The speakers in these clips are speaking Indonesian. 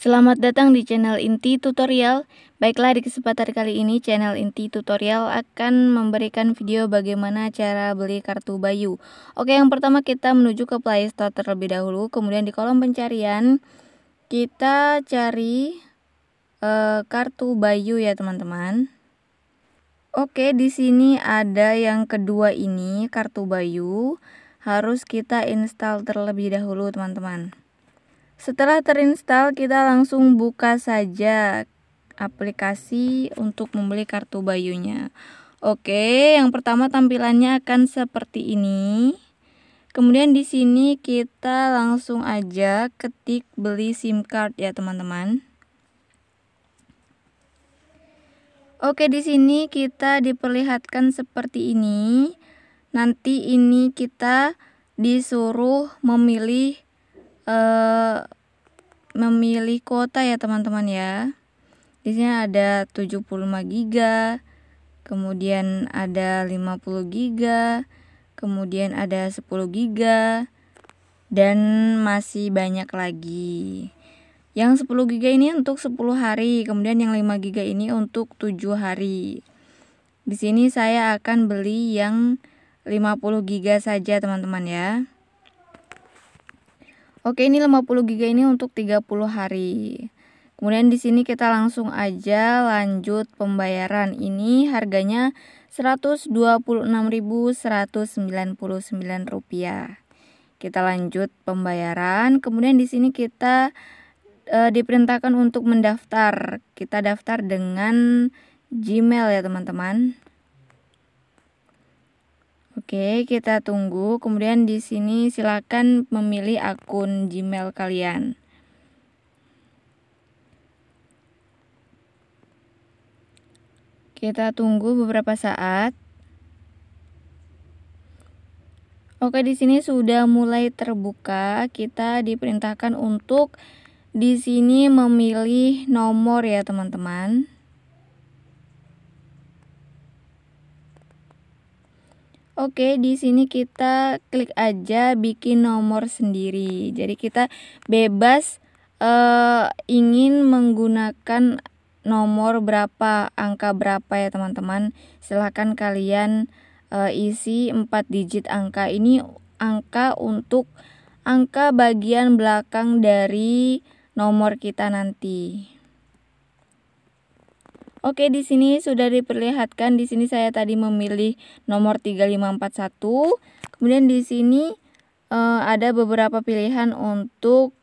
Selamat datang di channel Inti Tutorial. Baiklah, di kesempatan kali ini channel Inti Tutorial akan memberikan video bagaimana cara beli kartu By.U. Oke, yang pertama kita menuju ke Play Store terlebih dahulu. Kemudian di kolom pencarian kita cari kartu By.U ya teman-teman. Oke, di sini ada yang kedua ini, kartu By.U. Harus kita install terlebih dahulu teman-teman. Setelah terinstall, kita langsung buka saja aplikasi untuk membeli kartu By.U-nya. Oke, yang pertama tampilannya akan seperti ini. Kemudian di sini kita langsung aja ketik beli SIM card ya teman-teman. Oke, di sini kita diperlihatkan seperti ini. Nanti ini kita disuruh memilih kuota ya teman-teman ya. Di sini ada 75 GB, kemudian ada 50 GB, kemudian ada 10 GB dan masih banyak lagi. Yang 10 GB ini untuk 10 hari, kemudian yang 5 GB ini untuk 7 hari. Di sini saya akan beli yang 50 GB saja teman-teman ya. Oke, ini 50 GB ini untuk 30 hari. Kemudian di sini kita langsung aja lanjut pembayaran. Ini harganya Rp126.199. Kita lanjut pembayaran. Kemudian di sini kita diperintahkan untuk mendaftar. Kita daftar dengan Gmail ya teman-teman. Oke, kita tunggu. Kemudian di sini silakan memilih akun Gmail kalian. Kita tunggu beberapa saat. Oke, di sini sudah mulai terbuka. Kita diperintahkan untuk di sini memilih nomor ya teman-teman. Oke, di sini kita klik aja bikin nomor sendiri. Jadi kita bebas ingin menggunakan nomor berapa, angka berapa ya teman-teman. Silahkan kalian isi 4 digit angka. Ini angka untuk angka bagian belakang dari nomor kita nanti. Oke, di sini sudah diperlihatkan. Di sini saya tadi memilih nomor 3541. Kemudian di sini ada beberapa pilihan untuk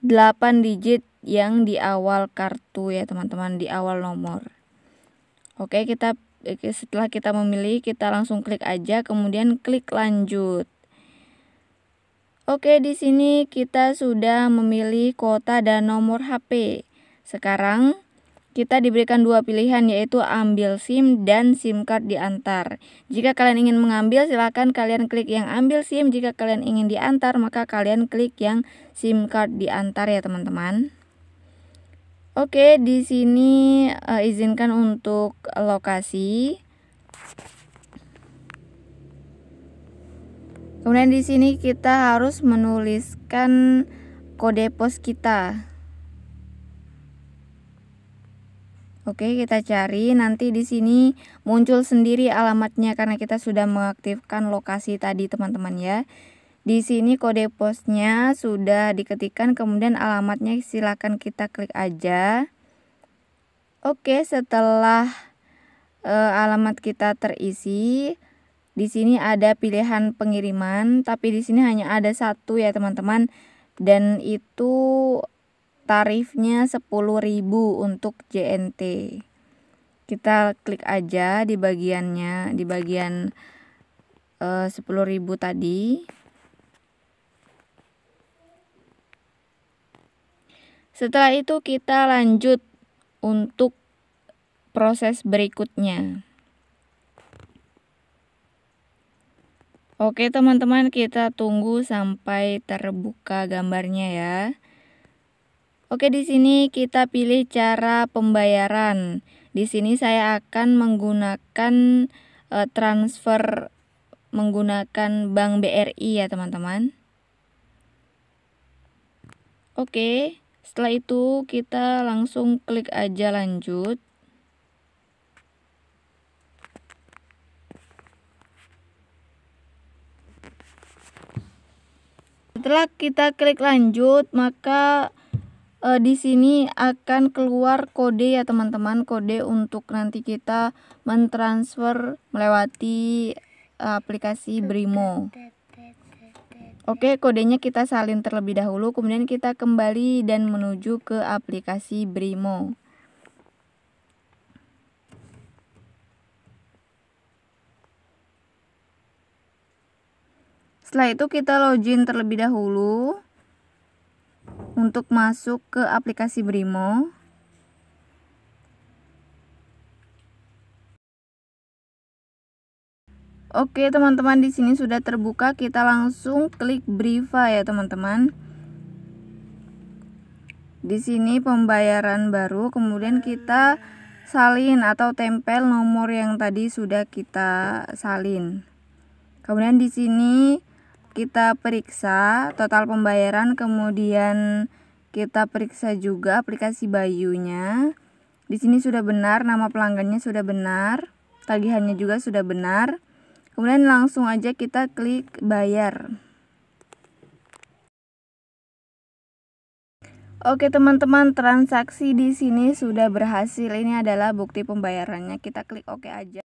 8 digit yang di awal kartu ya teman-teman, di awal nomor. Oke, setelah kita memilih, kita langsung klik aja, kemudian klik lanjut. Oke, di sini kita sudah memilih kuota dan nomor HP. Sekarang kita diberikan dua pilihan, yaitu ambil SIM dan SIM card diantar. Jika kalian ingin mengambil, silahkan kalian klik yang ambil SIM. Jika kalian ingin diantar, maka kalian klik yang SIM card diantar ya teman-teman. Oke, di sini izinkan untuk lokasi. Kemudian di sini kita harus menuliskan kode pos kita. Oke, kita cari. Nanti di sini muncul sendiri alamatnya karena kita sudah mengaktifkan lokasi tadi, teman-teman ya. Di sini kode posnya sudah diketikkan, kemudian alamatnya silakan kita klik aja. Oke, setelah alamat kita terisi, di sini ada pilihan pengiriman, tapi di sini hanya ada satu ya, teman-teman. Dan itu tarifnya 10.000 untuk JNT. Kita klik aja di bagiannya, di bagian 10.000 tadi. Setelah itu kita lanjut untuk proses berikutnya. Oke teman-teman, kita tunggu sampai terbuka gambarnya ya. Oke, di sini kita pilih cara pembayaran. Di sini saya akan menggunakan transfer menggunakan bank BRI ya teman-teman. Oke, Setelah itu kita langsung klik aja lanjut. Setelah kita klik lanjut, maka di sini akan keluar kode ya teman-teman, kode untuk nanti kita mentransfer melewati aplikasi Brimo. Oke, kodenya kita salin terlebih dahulu, kemudian kita kembali dan menuju ke aplikasi Brimo. Setelah itu kita login terlebih dahulu untuk masuk ke aplikasi Brimo. Oke teman-teman, di sini sudah terbuka, kita langsung klik Briva ya teman-teman. Di sini pembayaran baru, kemudian kita salin atau tempel nomor yang tadi sudah kita salin. Kemudian di sini kita periksa total pembayaran, kemudian kita periksa juga aplikasi By.U-nya. Di sini sudah benar, nama pelanggannya sudah benar, tagihannya juga sudah benar. Kemudian langsung aja kita klik bayar. Oke teman-teman, transaksi di sini sudah berhasil. Ini adalah bukti pembayarannya. Kita klik oke aja.